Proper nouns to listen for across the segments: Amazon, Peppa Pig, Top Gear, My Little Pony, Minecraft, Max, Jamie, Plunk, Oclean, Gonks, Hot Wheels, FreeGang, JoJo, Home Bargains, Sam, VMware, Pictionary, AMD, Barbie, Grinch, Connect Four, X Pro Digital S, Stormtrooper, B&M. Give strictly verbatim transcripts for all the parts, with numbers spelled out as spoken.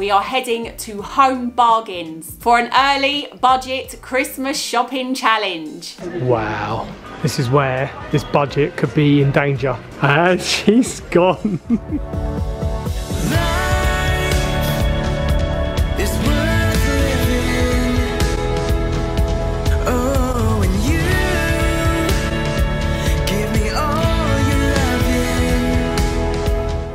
we are heading to Home Bargains for an early budget Christmas shopping challenge. Wow. This is where this budget could be in danger. And she's gone.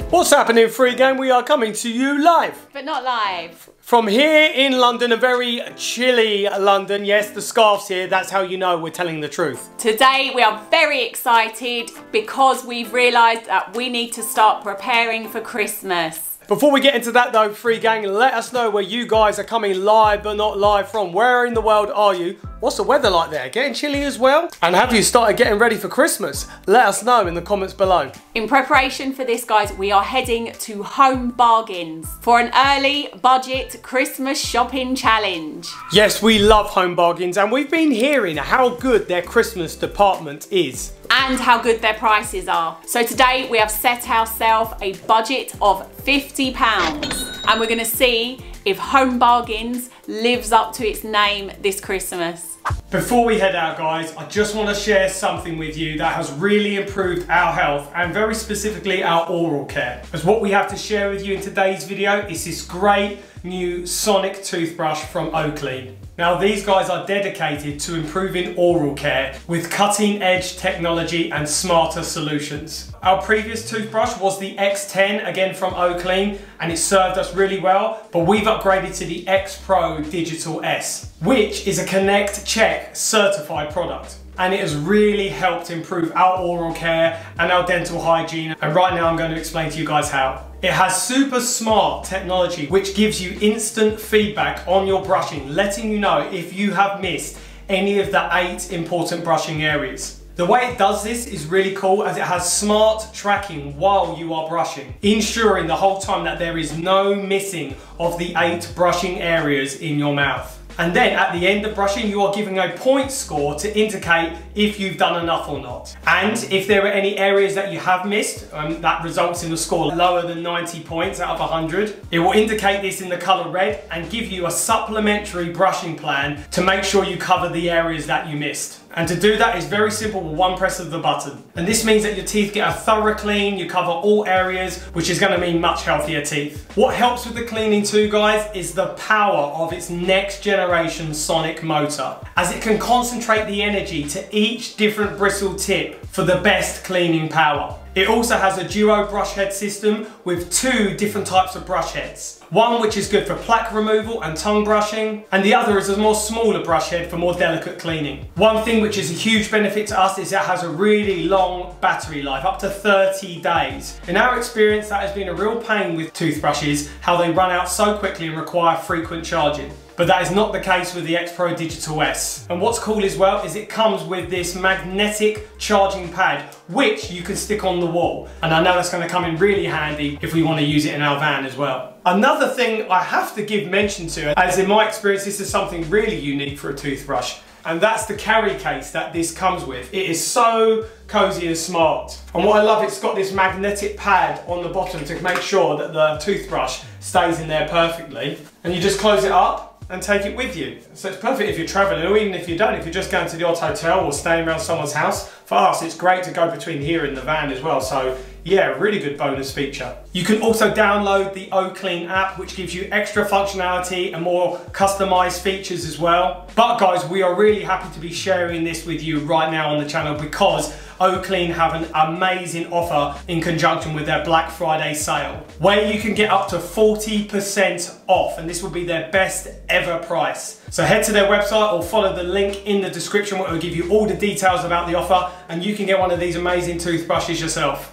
What's happening, FreeGang? We are coming to you live. But not live. From here in London, a very chilly London. Yes, the scarf's here. That's how you know we're telling the truth. Today, we are very excited because we've realised that we need to start preparing for Christmas. Before we get into that though, FreeGang, let us know where you guys are coming live but not live from. Where in the world are you? What's the weather like there? Getting chilly as well? And have you started getting ready for Christmas? Let us know in the comments below. In preparation for this, guys, we are heading to Home Bargains for an early budget Christmas shopping challenge. Yes, we love Home Bargains and we've been hearing how good their Christmas department is. And how good their prices are. So today we have set ourselves a budget of fifty pounds and we're going to see if Home Bargains lives up to its name this Christmas. Before we head out, guys, I just want to share something with you that has really improved our health and very specifically our oral care. As what we have to share with you in today's video is this great new sonic toothbrush from Oclean. Now these guys are dedicated to improving oral care with cutting edge technology and smarter solutions. Our previous toothbrush was the X ten, again from Oclean, and it served us really well, but we've upgraded to the X Pro Digital S, which is a ConnectCheck certified product. And it has really helped improve our oral care and our dental hygiene. And right now I'm going to explain to you guys how. It has super smart technology which gives you instant feedback on your brushing, letting you know if you have missed any of the eight important brushing areas. The way it does this is really cool as it has smart tracking while you are brushing, ensuring the whole time that there is no missing of the eight brushing areas in your mouth. And then at the end of brushing, you are giving a point score to indicate if you've done enough or not. And if there are any areas that you have missed, um, that results in a score lower than ninety points out of one hundred. It will indicate this in the color red and give you a supplementary brushing plan to make sure you cover the areas that you missed. And to do that is very simple with one press of the button. And this means that your teeth get a thorough clean, you cover all areas, which is gonna mean much healthier teeth. What helps with the cleaning too, guys, is the power of its next generation sonic motor, as it can concentrate the energy to each different bristle tip for the best cleaning power. It also has a duo brush head system with two different types of brush heads. One which is good for plaque removal and tongue brushing, and the other is a more smaller brush head for more delicate cleaning. One thing which is a huge benefit to us is it has a really long battery life, up to thirty days. In our experience, that has been a real pain with toothbrushes, how they run out so quickly and require frequent charging. But that is not the case with the X Pro Digital S. And what's cool as well is it comes with this magnetic charging pad, which you can stick on the wall. And I know that's gonna come in really handy if we wanna use it in our van as well. Another thing I have to give mention to, as in my experience, this is something really unique for a toothbrush. And that's the carry case that this comes with. It is so cozy and smart. And what I love, it's got this magnetic pad on the bottom to make sure that the toothbrush stays in there perfectly. And you just close it up and take it with you. So it's perfect if you're traveling, or even if you don't, if you're just going to the odd hotel or staying around someone's house. For us, it's great to go between here and the van as well. So yeah, really good bonus feature. You can also download the Oclean app, which gives you extra functionality and more customized features as well. But guys, we are really happy to be sharing this with you right now on the channel because Oclean have an amazing offer in conjunction with their Black Friday sale, where you can get up to forty percent off, and this will be their best ever price. So head to their website or follow the link in the description where it will give you all the details about the offer, and you can get one of these amazing toothbrushes yourself.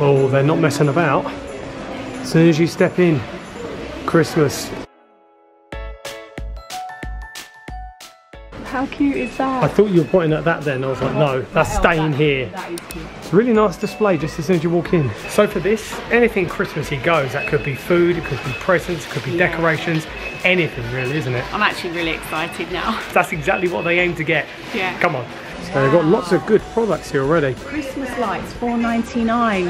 Oh, they're not messing about. As soon as you step in, Christmas. How cute is that? I thought you were pointing at that then. I was like, no, that's staying here. That is cute. It's a really nice display just as soon as you walk in. So for this, anything Christmassy goes. That could be food, it could be presents, it could be yeah. decorations, anything really, isn't it? I'm actually really excited now. That's exactly what they aim to get. Yeah. Come on. So they've got lots of good products here already. Christmas lights, four ninety-nine.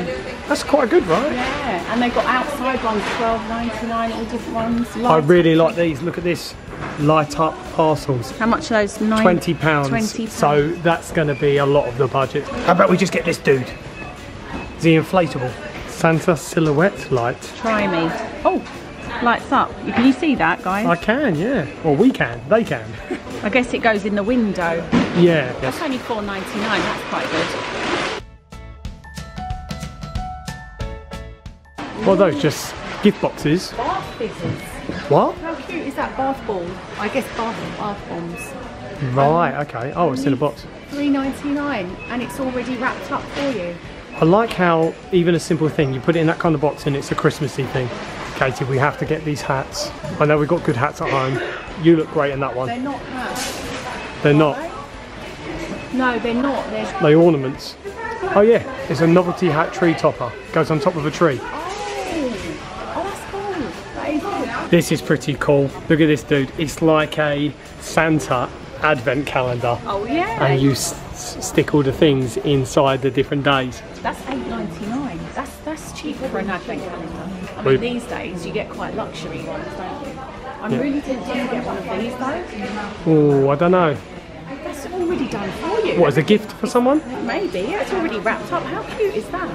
That's quite good, right? Yeah, and they've got outside ones, twelve ninety-nine, all different ones. Light I really up. like these. Look at this, light up parcels. How much are those? Nine, twenty pounds. Twenty. Pounds. So that's going to be a lot of the budget. How about we just get this dude? The inflatable Santa silhouette light. Try me. Oh. Lights up. Can you see that, guys? I can, yeah. Well, we can. They can. I guess it goes in the window. Yeah. That's only four ninety-nine. That's quite good. What are those? Just gift boxes? Bath fizzes. What? How cute is that? Bath ball. I guess bath, bath bombs. Right, um, okay. Oh, it's in a box. three ninety-nine, and it's already wrapped up for you. I like how even a simple thing, you put it in that kind of box and it's a Christmassy thing. Katie, we have to get these hats. I know we've got good hats at home. You look great in that one. They're not hats. They're not. No, they're not. They're, they're ornaments. Oh yeah, it's a novelty hat tree topper. Goes on top of a tree. Oh, oh that's cool. That is cool. This is pretty cool. Look at this dude. It's like a Santa advent calendar. Oh yeah. And you s stick all the things inside the different days. That's eight ninety-nine. That's that's cheap for an advent calendar. I mean, these days you get quite luxury ones, don't you? I'm yeah. really tempted to get one of these though. Oh, I don't know. That's already done for you. What, as a gift for someone? Maybe, yeah, it's already wrapped up. How cute is that?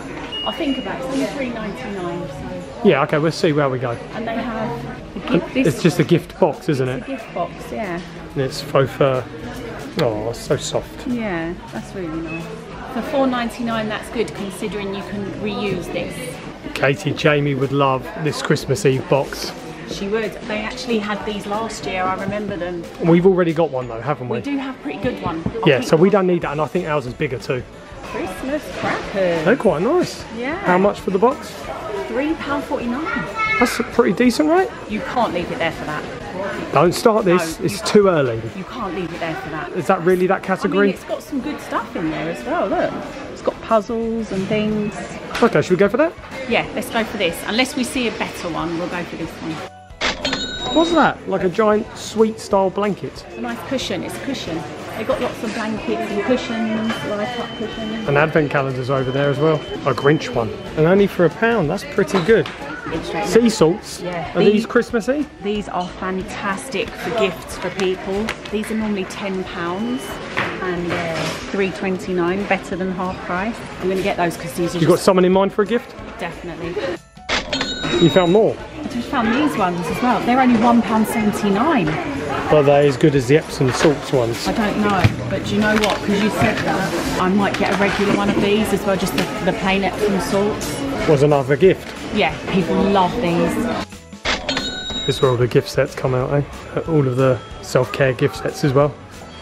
I think about it, it's only three ninety-nine. So. Yeah, okay, we'll see where we go. And they have the gift. This it's just a gift box, isn't it? It's a gift box, yeah. And it's faux fur. Oh, it's so soft. Yeah, that's really nice. For four ninety-nine, that's good considering you can reuse this. Katie, Jamie would love this Christmas Eve box. She would. They actually had these last year, I remember them. We've already got one though, haven't we? We do have a pretty good one. I'll yeah, so we don't need that, and I think ours is bigger too. Christmas crackers. They're quite nice. Yeah. How much for the box? three pounds forty-nine. That's a pretty decent rate. You can't leave it there for that. Don't start this, no, it's too early. You can't leave it there for that. Is that really that category? I mean, it's got some good stuff in there as well, look. It's got puzzles and things. Okay, should we go for that? Yeah, let's go for this. Unless we see a better one, we'll go for this one. What's that? Like a giant sweet style blanket? It's a nice cushion, it's a cushion. They've got lots of blankets and cushions, light up cushions. And advent calendars over there as well. A Grinch one. And only for a pound, that's pretty good. Sea salts? Yeah. Are these, these Christmassy? These are fantastic for gifts for people. These are normally ten pounds. And uh, three twenty-nine, better than half price. I'm going to get those because these are. You've got someone in mind for a gift? Definitely. You found more? I just found these ones as well. They're only one pound seventy-nine. Are they as good as the Epsom salts ones? I don't know, but do you know what? Because you said that, I might get a regular one of these as well, just the, the plain Epsom salts. Was another gift? Yeah, people love these. This is where all the gift sets come out, eh? All of the self-care gift sets as well.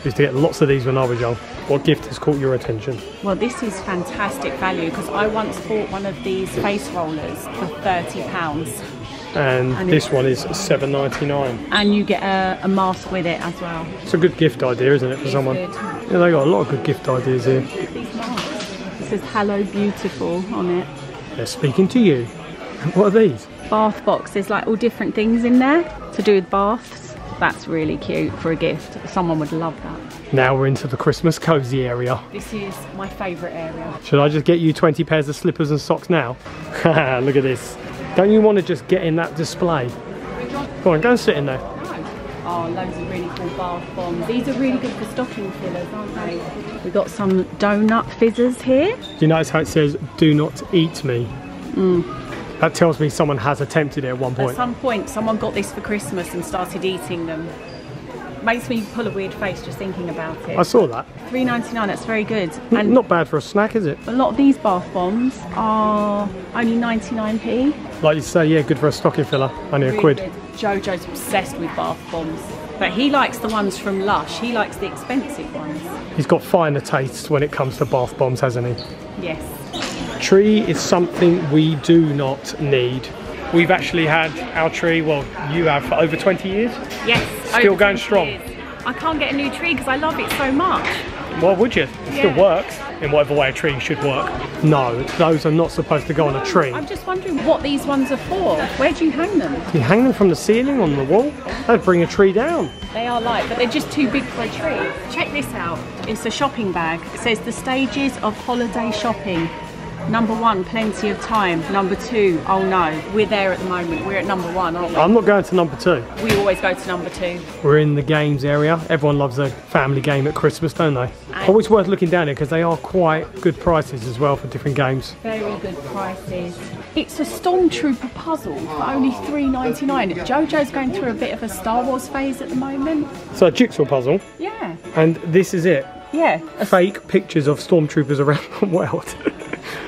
Used to get lots of these when I was young. What gift has caught your attention? Well, this is fantastic value because I once bought one of these face rollers for thirty pounds. And, and this one is seven ninety-nine. And you get a, a mask with it as well. It's a good gift idea, isn't it, for it's someone? Good. Yeah, they got a lot of good gift ideas here. These masks. It says Hello Beautiful on it. They're speaking to you. What are these? Bath box. There's like all different things in there to do with baths. That's really cute for a gift. Someone would love that. Now we're into the Christmas cozy area. This is my favourite area. Should I just get you twenty pairs of slippers and socks now? Haha, look at this. Don't you want to just get in that display? Go on, go and sit in there. Oh, loads of really cool bath bombs. These are really good for stocking fillers, aren't they? We've got some donut fizzers here. Do you notice how it says, do not eat me? Mm. That tells me someone has attempted it at one point. At some point, someone got this for Christmas and started eating them. Makes me pull a weird face just thinking about it. I saw that. three ninety-nine, that's very good. And not bad for a snack, is it? A lot of these bath bombs are only ninety-nine p. Like you say, yeah, good for a stocking filler. Only really a quid. Good. Jojo's obsessed with bath bombs. But he likes the ones from Lush. He likes the expensive ones. He's got finer tastes when it comes to bath bombs, hasn't he? Yes. Tree is something we do not need. We've actually had our tree, well, you have, for over twenty years. Yes, still going strong. Years. I can't get a new tree because I love it so much. Why would you? It yeah. still works in whatever way a tree should work. No, those are not supposed to go no, on a tree. I'm just wondering what these ones are for. Where do you hang them? You hang them from the ceiling on the wall. That'd bring a tree down. They are light, but they're just too big for a tree. Check this out. It's a shopping bag. It says the stages of holiday shopping. Number one, plenty of time. Number two, oh no, we're there at the moment. We're at number one, aren't we? I'm not going to number two. We always go to number two. We're in the games area. Everyone loves a family game at Christmas, don't they? And always worth looking down here because they are quite good prices as well for different games. Very good prices. It's a Stormtrooper puzzle for only three ninety-nine. Jojo's going through a bit of a Star Wars phase at the moment. So a jigsaw puzzle? Yeah. And this is it? Yeah. Fake pictures of Stormtroopers around the world.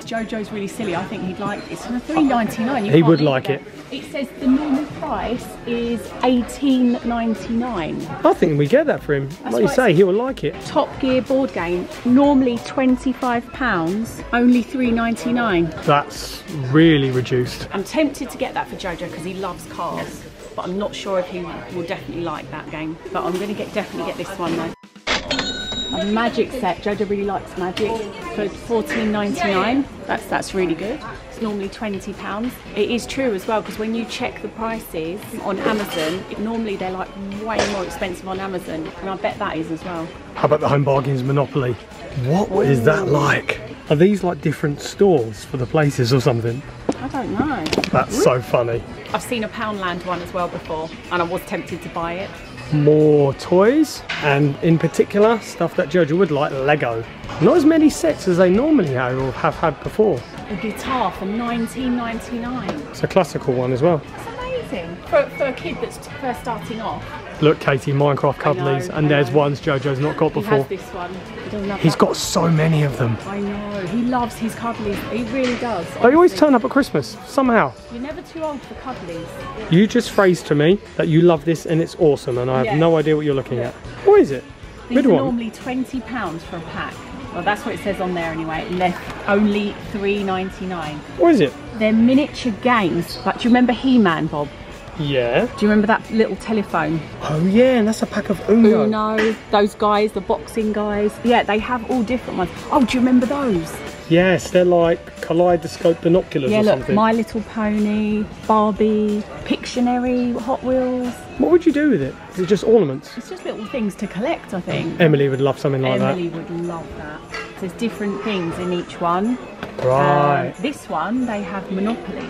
Jojo's really silly. I think he'd like this. It's for three ninety-nine. He would like it. It says the normal price is eighteen ninety-nine. I think we get that for him. Like you say, he will like it. Top Gear board game, normally twenty-five pounds, only three ninety-nine. That's really reduced. I'm tempted to get that for Jojo because he loves cars, but I'm not sure if he will definitely like that game. But I'm going to get definitely get this one though. A Magic set. Jojo really likes Magic for fourteen ninety-nine. That's that's really good. It's normally twenty pounds. It is true as well because when you check the prices on Amazon, normally they're like way more expensive on Amazon, and I bet that is as well. How about the Home Bargains Monopoly? What Ooh. Is that like? Are these like different stores for the places or something? I don't know. That's Ooh. So funny. I've seen a Poundland one as well before, and I was tempted to buy it. More toys, and in particular stuff that Jojo would like, Lego. Not as many sets as they normally have or have had before. A guitar for nineteen ninety-nine. It's a classical one as well. That's amazing for, for a kid that's first starting off. Look, Katie, Minecraft cuddlies, and there's ones Jojo's not got before. He has this one. He doesn't have He's got one. So many of them. I know. He loves his cuddlies. He really does. Honestly. They always turn up at Christmas, somehow. You're never too old for cuddlies. You just phrased to me that you love this and it's awesome, and I have yeah. no idea what you're looking yeah. at. What is it? These Mid are one. Normally twenty pounds for a pack. Well, that's what it says on there anyway. Left only three ninety-nine. What is it? They're miniature games. Like, do you remember He-Man, Bob? Yeah. Do you remember that little telephone? Oh yeah, and that's a pack of Uno. Uno, those guys, the boxing guys. Yeah, they have all different ones. Oh, do you remember those? Yes, they're like kaleidoscope binoculars yeah, or look, something. My Little Pony, Barbie, Pictionary, Hot Wheels. What would you do with it? Is it just ornaments? It's just little things to collect, I think. Emily would love something like Emily that. Emily would love that. There's different things in each one. Right. Um, this one, they have Monopoly.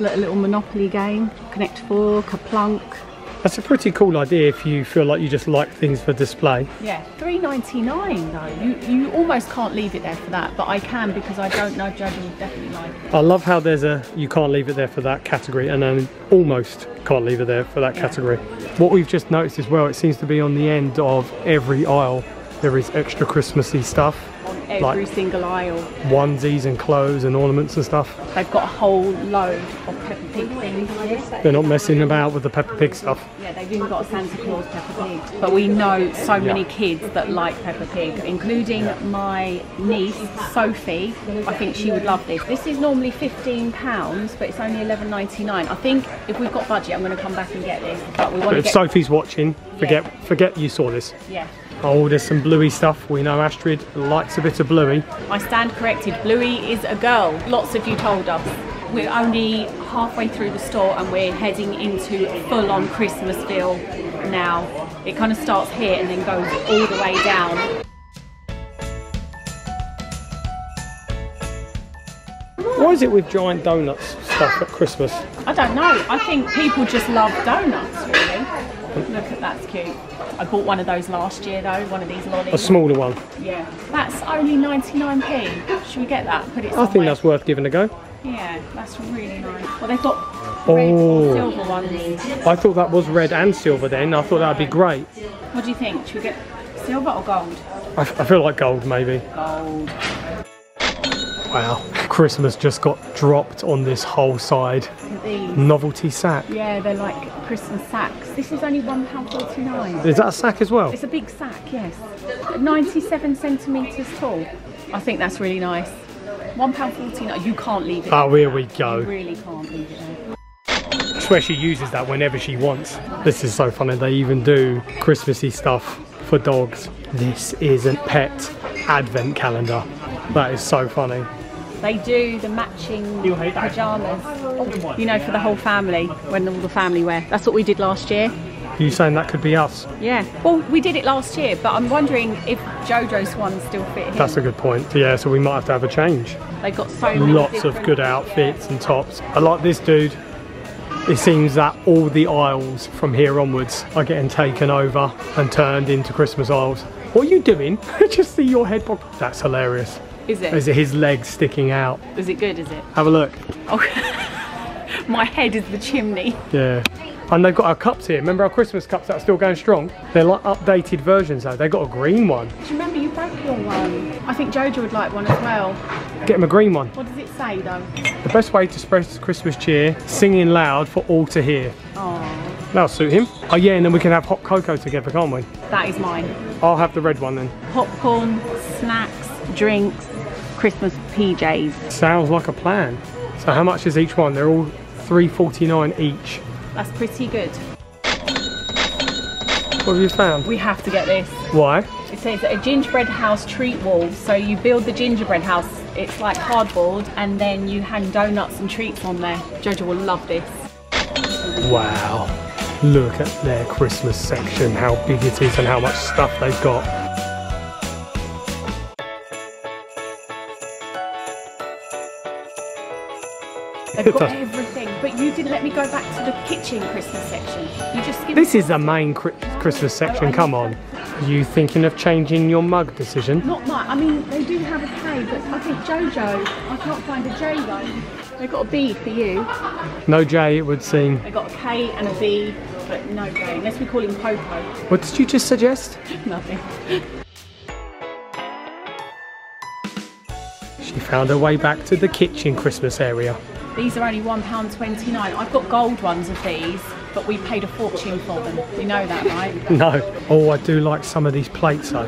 A little Monopoly game, Connect Four, Plunk. That's a pretty cool idea if you feel like you just like things for display. Yeah, three ninety-nine though. You you almost can't leave it there for that, but I can because I don't know Jojo would definitely like it. I love how there's a you can't leave it there for that category, and then almost can't leave it there for that yeah. category. What we've just noticed as well, it seems to be on the end of every aisle there is extra Christmassy stuff. Every like single aisle. Onesies and clothes and ornaments and stuff. They've got a whole load of Peppa Pig things. They're not messing about with the Peppa Pig stuff. Yeah, they've even got a Santa Claus Peppa Pig. But we know so many yeah. kids that like Peppa Pig, including yeah. my niece, Sophie. I think she would love this. This is normally fifteen pounds, but it's only eleven ninety-nine. I think if we've got budget, I'm going to come back and get this. But, we want but to if get Sophie's watching, forget, yeah. forget you saw this. Yeah. Oh, there's some Bluey stuff. We know Astrid likes a bit of Bluey. I stand corrected. Bluey is a girl. Lots of you told us. We're only halfway through the store and we're heading into full-on Christmas feel now. It kind of starts here and then goes all the way down. Why is it with giant donuts stuff at Christmas? I don't know. I think people just love donuts, really. Look at that's cute. I bought one of those last year though, one of these lollies. A smaller one. Yeah. That's only ninety-nine p. Should we get that? Put it somewhere. I think that's worth giving a go. Yeah, that's really nice. Well, they've got red oh. or silver ones. I thought that was red and silver then. I thought that would be great. What do you think? Should we get silver or gold? I, I feel like gold maybe. Gold. Wow, Christmas just got dropped on this whole side. These. Novelty sack. Yeah, they're like Christmas sacks. This is only one pound forty-nine. Is that a sack as well? It's a big sack, yes. ninety-seven centimetres tall. I think that's really nice. one pound forty-nine, you can't leave it. Oh, here we go. You really can't leave it there. I swear she uses that whenever she wants. This is so funny, they even do Christmassy stuff for dogs. This is a pet advent calendar. That is so funny. They do the matching pyjamas, you know, for the whole family, when all the family wear. That's what we did last year. Are you saying that could be us? Yeah. Well, we did it last year, but I'm wondering if Jojo's one still fit him. That's a good point. Yeah, so we might have to have a change. They've got so many lots of good outfits, yeah, and tops. I like this dude. It seems that all the aisles from here onwards are getting taken over and turned into Christmas aisles. What are you doing? I just see your head pop. That's hilarious. Is it? Is it his legs sticking out? Is it good, is it? Have a look. Oh, my head is the chimney. Yeah. And they've got our cups here. Remember our Christmas cups that are still going strong? They're like updated versions though. They've got a green one. Do you remember you broke your one? I think Jojo would like one as well. Get him a green one. What does it say though? The best way to spread Christmas cheer, singing loud for all to hear. Oh. That'll suit him. Oh yeah, and then we can have hot cocoa together, can't we? That is mine. I'll have the red one then. Popcorn, snacks, drinks, Christmas P Js. Sounds like a plan. So how much is each one? They're all three forty-nine each. That's pretty good. What have you found? We have to get this. Why? It says a gingerbread house treat wall. So you build the gingerbread house, it's like cardboard, and then you hang donuts and treats on there. Jojo will love this. Wow, look at their Christmas section, how big it is and how much stuff they've got. They've got everything, but you didn't let me go back to the kitchen Christmas section. You just give this is the main Christmas section, oh, come on. Are you thinking of changing your mug decision? Not much. I mean, they do have a K, but I think Jojo, I can't find a J though. They've got a B for you. No J, it would seem. They've got a K and a B, but no J, unless we call him Popo. What did you just suggest? Nothing. She found her way back to the kitchen Christmas area. These are only one pound twenty-nine. I've got gold ones of these, but we paid a fortune for them. You know that, right? No. Oh, I do like some of these plates though.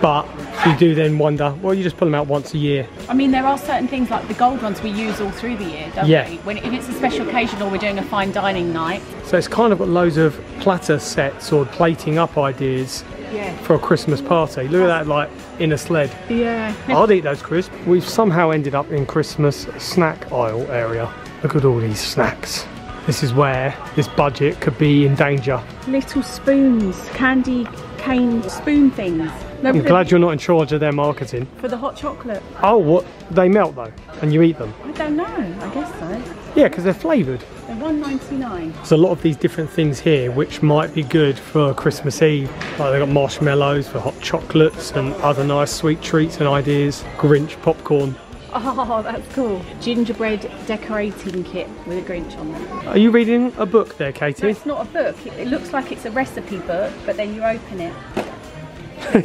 But you do then wonder, well, you just pull them out once a year. I mean, there are certain things like the gold ones we use all through the year, don't yeah. we? When, if it's a special occasion or we're doing a fine dining night. So it's kind of got loads of platter sets or plating up ideas. Yeah. For a Christmas party. Look at that, like in a sled. Yeah. I'd eat those crisps. We've somehow ended up in Christmas snack aisle area. Look at all these snacks. This is where this budget could be in danger. Little spoons, candy cane spoon things. No, I'm glad you're not in charge of their marketing. For the hot chocolate. Oh, what? They melt though, and you eat them? I don't know, I guess so. Yeah, because they're flavoured. They're one ninety-nine. There's a lot of these different things here which might be good for Christmas Eve. Like they've got marshmallows for hot chocolates and other nice sweet treats and ideas. Grinch popcorn. Oh, that's cool. Gingerbread decorating kit with a Grinch on it. Are you reading a book there, Katie? No, it's not a book. It, it looks like it's a recipe book, but then you open it.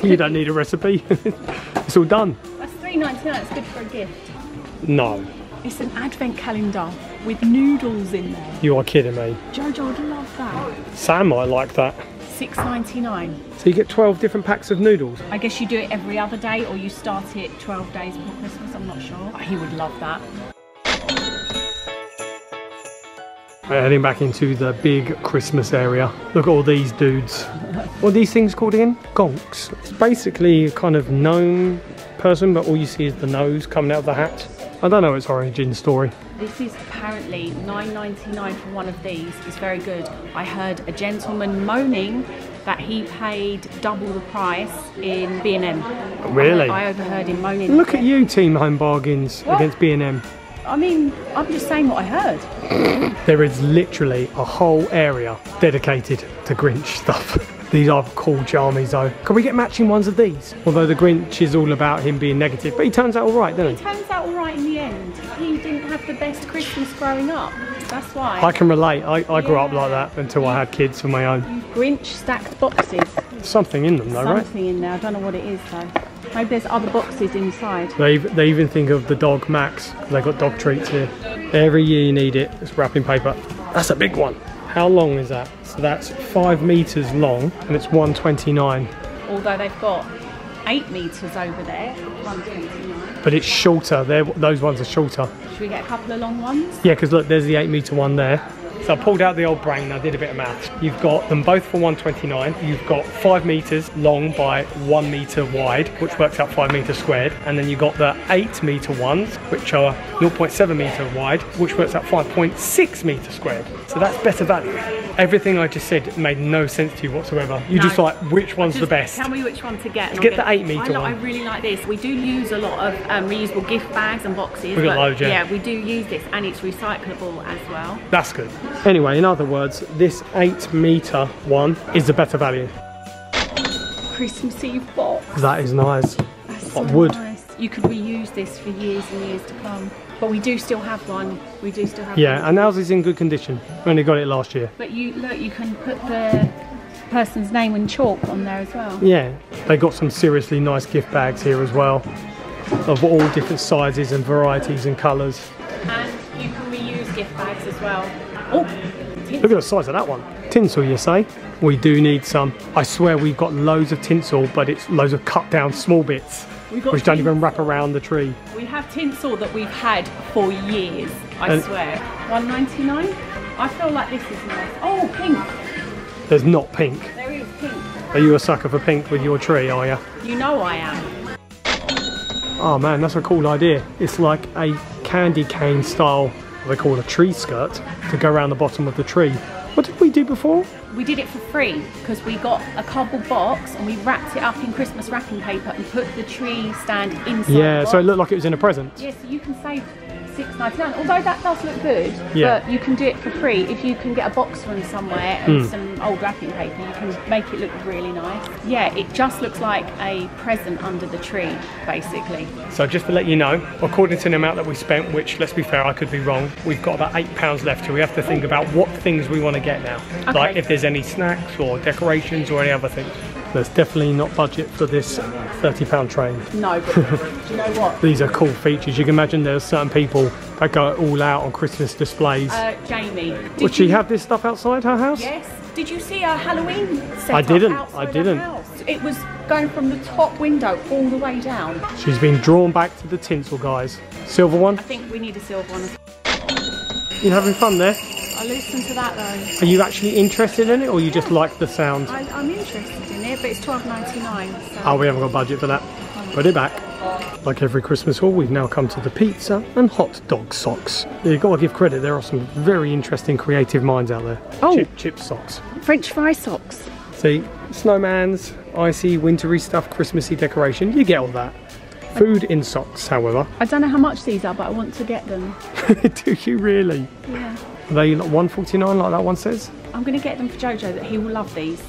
You don't need a recipe. It's all done. That's three ninety-nine. It's good for a gift. No. It's an advent calendar with noodles in there. You are kidding me. Jojo would love that. Sam might like that. six ninety-nine. So you get twelve different packs of noodles? I guess you do it every other day or you start it twelve days before Christmas, I'm not sure. But he would love that. We're heading back into the big Christmas area. Look at all these dudes. What are these things called again? Gonks. It's basically a kind of gnome person, but all you see is the nose coming out of the hat. I don't know its origin story. This is apparently nine ninety-nine for one of these. It's very good. I heard a gentleman moaning that he paid double the price in B and M. Really? I, I overheard him moaning. Look at you, Team Home Bargains what? against B and M. I mean, I'm just saying what I heard. There is literally a whole area dedicated to Grinch stuff. These are cool jammies though. Can we get matching ones of these? Although the Grinch is all about him being negative, but he turns out all right, doesn't he? He turns out all right in the end. He didn't have the best Christmas growing up. That's why. I can relate. I, I yeah. grew up like that until I had kids of my own. Grinch stacked boxes. Something in them though, Something right? Something in there. I don't know what it is though. Maybe there's other boxes inside. They, they even think of the dog Max. They've got dog treats here. Every year you need it. It's wrapping paper. That's a big one. How long is that? So that's five meters long and it's one twenty-nine. Although they've got eight meters over there, one twenty-nine. But it's shorter. They're, those ones are shorter. Should we get a couple of long ones? Yeah, because look, there's the eight meter one there. So I pulled out the old brain and I did a bit of maths. You've got them both for one twenty-nine. You've got five meters long by one meter wide, which works out five meters squared. And then you've got the eight meter ones, which are zero point seven meter wide, which works out five point six meter squared. So that's better value. Everything I just said made no sense to you whatsoever. You no. just like, which one's just the best? Tell me which one to get. And get, get the eight meter I, one. I really like this. We do use a lot of um, reusable gift bags and boxes. We got loads, yeah. yeah. We do use this, and it's recyclable as well. That's good. Anyway, in other words, this eight meter one is the better value. Christmas Eve box. That is nice. That's so wood. Nice. You could reuse this for years and years to come. But we do still have one. We do still have. Yeah, one. And ours is in good condition. We only got it last year. But you look, you can put the person's name in chalk on there as well. Yeah, they got some seriously nice gift bags here as well, of all different sizes and varieties and colours. And you can reuse gift bags as well. Oh, look at the size of that one. Tinsel, you say? We do need some. I swear we've got loads of tinsel, but it's loads of cut down small bits. We've got which tinsel. Don't even wrap around the tree. We have tinsel that we've had for years, I and swear. one ninety-nine? I feel like this is nice. Oh, pink. There's not pink. There is pink. Are you a sucker for pink with your tree, are you? You know I am. Oh man, that's a cool idea. It's like a candy cane style, what they call a tree skirt, to go around the bottom of the tree. What did we do before? We did it for free because we got a cardboard box and we wrapped it up in Christmas wrapping paper and put the tree stand inside. Yeah, the box. So it looked like it was in a present. Yes, yeah, so you can save six ninety-nine. Although that does look good, yeah. But you can do it for free if you can get a box from somewhere and mm. some old wrapping paper. You can make it look really nice. Yeah, it just looks like a present under the tree, basically. So just to let you know, according to the amount that we spent, which let's be fair, I could be wrong, we've got about eight pounds left, so we have to think about what things we want to get now. Okay. Like if there's any snacks or decorations or any other things. There's definitely not budget for this thirty pound train. No, but do you know what? These are cool features. You can imagine there's certain people that go all out on Christmas displays. Uh, Jamie. Would she you... have this stuff outside her house? Yes. Did you see our Halloween set I didn't. I didn't. House? It was going from the top window all the way down. She's been drawn back to the tinsel, guys. Silver one? I think we need a silver one. You having fun there? I listen to that though. Are you actually interested in it or you yeah. just like the sound? I, I'm interested in it, but it's twelve ninety-nine. So. Oh, we haven't got budget for that. Put it back. Like every Christmas haul, we've now come to the pizza and hot dog socks. You've got to give credit, there are some very interesting creative minds out there. Oh! Chip, chip socks. French fry socks. See, snowman's, icy, wintery stuff, Christmassy decoration, you get all that. Food in socks, however. I don't know how much these are, but I want to get them. Do you really? Yeah. Are they one forty-nine like that one says? I'm going to get them for Jojo, that he will love these.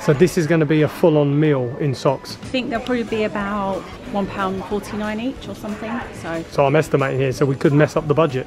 So this is going to be a full-on meal in socks? I think they'll probably be about one pound forty-nine each or something. So. so I'm estimating here, so we could mess up the budget.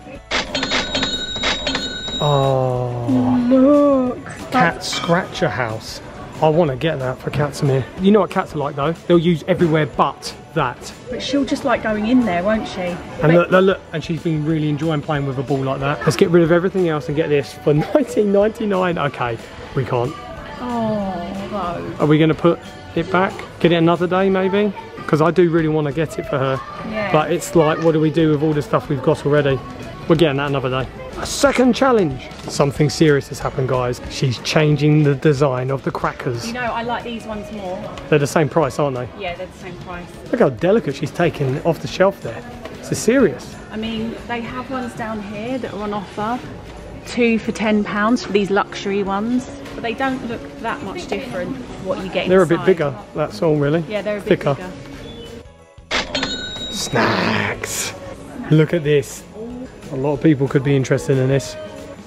Oh, look! Cat That's... scratcher house. I want to get that for Katsumir. You know what cats are like though? They'll use everywhere but that. But she'll just like going in there, won't she? And but look, look, look, and she's been really enjoying playing with a ball like that. Let's get rid of everything else and get this for nineteen ninety-nine. Okay, we can't. Oh, no. Are we going to put it back? Get it another day maybe? Because I do really want to get it for her. Yeah. But it's like, what do we do with all the stuff we've got already? We're getting that another day. A second challenge. Something serious has happened, guys. She's changing the design of the crackers. You know, I like these ones more. They're the same price, aren't they? Yeah, they're the same price. Look how delicate she's taken off the shelf there. This is serious. I mean, they have ones down here that are on offer. Two for ten pounds for these luxury ones. But they don't look that much different what you get inside. They're a bit bigger, that's all really. Yeah, they're a bit thicker. Bigger. Snacks. Snacks. Look at this. A lot of people could be interested in this.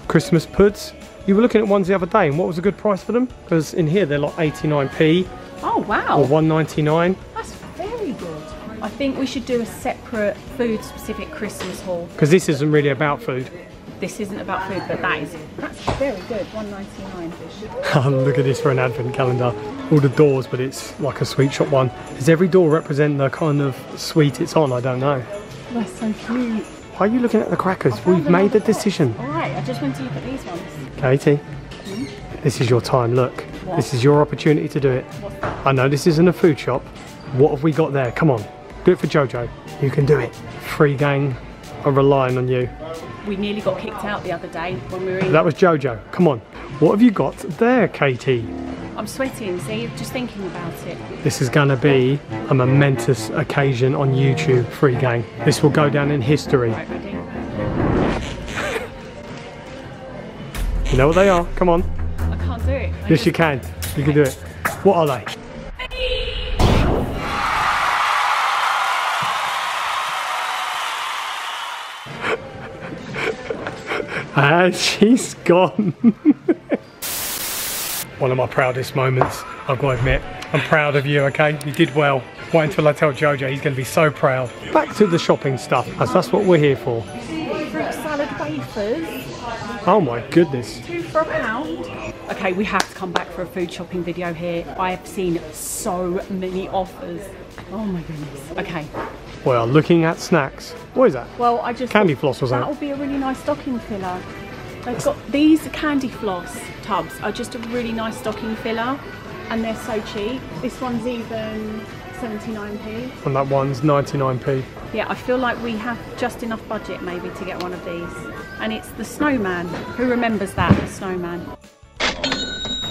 Christmas puds. You were looking at ones the other day and what was a good price for them? Because in here they're like eighty-nine p. Oh wow. Or one ninety-nine. That's very good. I think we should do a separate food specific Christmas haul. Because this isn't really about food. This isn't about food, but that is that's very good, one ninety-nine. Look at this for an advent calendar. All the doors, but it's like a sweet shop one. Does every door represent the kind of sweet it's on? I don't know. That's so cute. Why are you looking at the crackers? We've made the decision. Alright, I just want to look at these ones. Katie, mm? This is your time, look. What? This is your opportunity to do it. I know this isn't a food shop. What have we got there? Come on, do it for Jojo. You can do it. FreeGang, I'm relying on you. we nearly got kicked out the other day when we were in. That was Jojo. Come on. What have you got there, Katie? I'm sweating, see, just thinking about it. This is going to be a momentous occasion on YouTube, FreeGang. This will go down in history. Right, ready? You know what they are, come on. I can't do it. I yes, you can. You can do it. What are they? And she's gone. One of my proudest moments, I've got to admit. I'm proud of you, okay? You did well. Wait until I tell Jojo, he's going to be so proud. Back to the shopping stuff, as that's what we're here for. Fruit salad wafers. Oh my goodness. Two for a pound. Okay, we have to come back for a food shopping video here. I have seen so many offers. Oh my goodness. Okay. Well, looking at snacks. What is that? Well, I just candy floss or something. That would be a really nice stocking filler. They've got these candy floss tubs are just a really nice stocking filler, and they're so cheap. This one's even seventy-nine p. And that one's ninety-nine p. Yeah, I feel like we have just enough budget maybe to get one of these. And it's the snowman. Who remembers that? The snowman.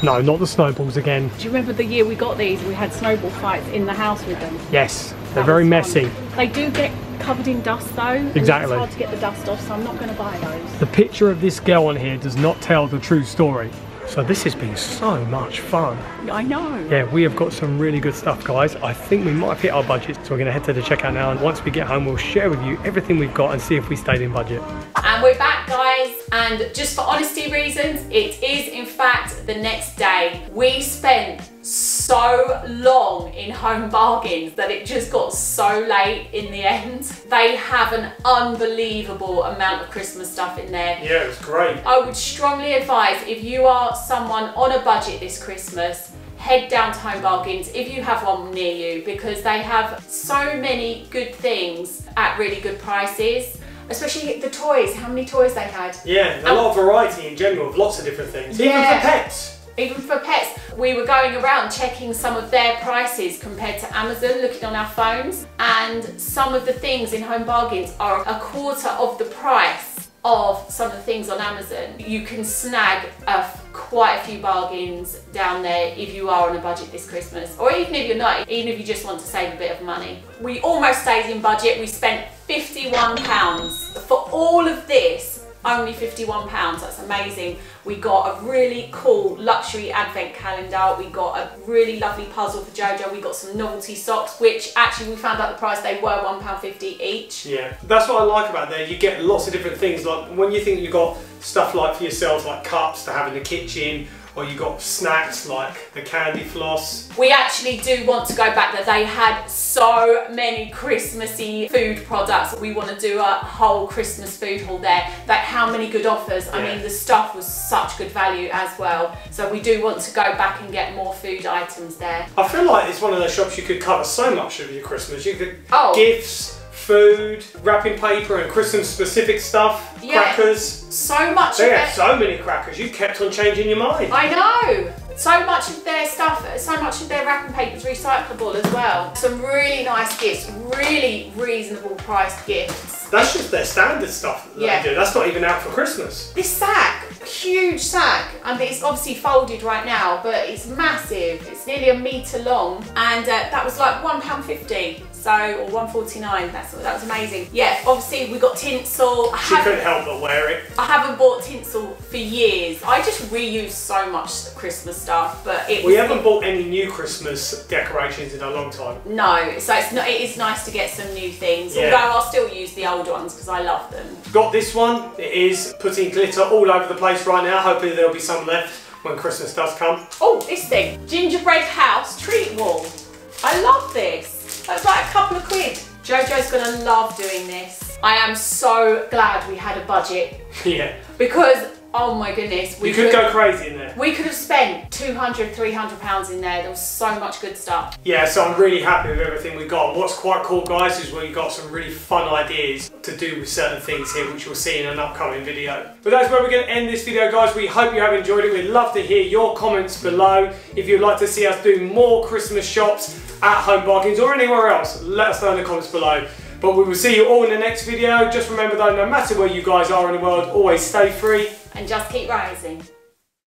No, not the snowballs again. Do you remember the year we got these? We had snowball fights in the house with them. Yes, they're that very messy. They do get covered in dust though. Exactly. It's hard to get the dust off, so I'm not going to buy those. The picture of this girl on here does not tell the true story. So this has been so much fun. I know. Yeah, we have got some really good stuff, guys. I think we might have hit our budget, so we're going to head to the checkout now, and once we get home, we'll share with you everything we've got and see if we stayed in budget. And we're back, guys, and just for honesty reasons, it is in fact the next day. We spent so long in Home Bargains that it just got so late in the end. They have an unbelievable amount of Christmas stuff in there. Yeah, it was great. I would strongly advise, if you are someone on a budget this Christmas, head down to Home Bargains if you have one near you, because they have so many good things at really good prices. Especially the toys, how many toys they had. Yeah, a um, lot of variety in general, of lots of different things. Yeah. Even for pets. Even for pets. We were going around checking some of their prices compared to Amazon, looking on our phones, and some of the things in Home Bargains are a quarter of the price of some of the things on Amazon. You can snag a, quite a few bargains down there if you are on a budget this Christmas, or even if you're not, even if you just want to save a bit of money. We almost stayed in budget. We spent fifty-one pounds. For all of this, only fifty-one pounds, that's amazing. We got a really cool luxury advent calendar, we got a really lovely puzzle for Jojo, we got some novelty socks, which actually we found out the price, they were one pound fifty each. Yeah, that's what I like about there, you get lots of different things, like when you think you've got stuff like for yourselves, like cups to have in the kitchen, or you got snacks like the candy floss. We actually do want to go back there. They had so many Christmassy food products. We want to do a whole Christmas food haul there. But how many good offers. Yeah. I mean, the stuff was such good value as well. So we do want to go back and get more food items there. I feel like it's one of those shops you could cover so much of your Christmas. You could oh. gifts, food, wrapping paper and Christmas specific stuff, yeah. crackers. So much they of had so many crackers, you kept on changing your mind. I know! So much of their stuff, so much of their wrapping paper is recyclable as well. Some really nice gifts, really reasonable priced gifts. That's just their standard stuff that yeah. they do, that's not even out for Christmas. This sack, huge sack, I mean, it's obviously folded right now, but it's massive, it's nearly a metre long, and uh, that was like one pound fifty. So, or one forty-nine, that's, that was amazing. Yeah, obviously we got tinsel. She couldn't help but wear it. I haven't bought tinsel for years. I just reuse so much Christmas stuff, but it We was, haven't it, bought any new Christmas decorations in a long time. No, so it's not, it is nice to get some new things, yeah. although I'll still use the old ones because I love them. Got this one, it is putting glitter all over the place right now. Hopefully there'll be some left when Christmas does come. Oh, this thing, gingerbread house treat wall. I love this. That's like a couple of quid. Jojo's gonna love doing this. I am so glad we had a budget. Yeah. Because, oh my goodness. We you could, could go crazy in there. We could have spent two hundred, three hundred pounds in there. There was so much good stuff. Yeah, so I'm really happy with everything we got. What's quite cool, guys, is we got some really fun ideas to do with certain things here, which you'll see in an upcoming video. But that's where we're gonna end this video, guys. We hope you have enjoyed it. We'd love to hear your comments below. If you'd like to see us do more Christmas shops, at Home Bargains or anywhere else, let us know in the comments below. But we will see you all in the next video. Just remember though, no matter where you guys are in the world, always stay free. And just keep rising.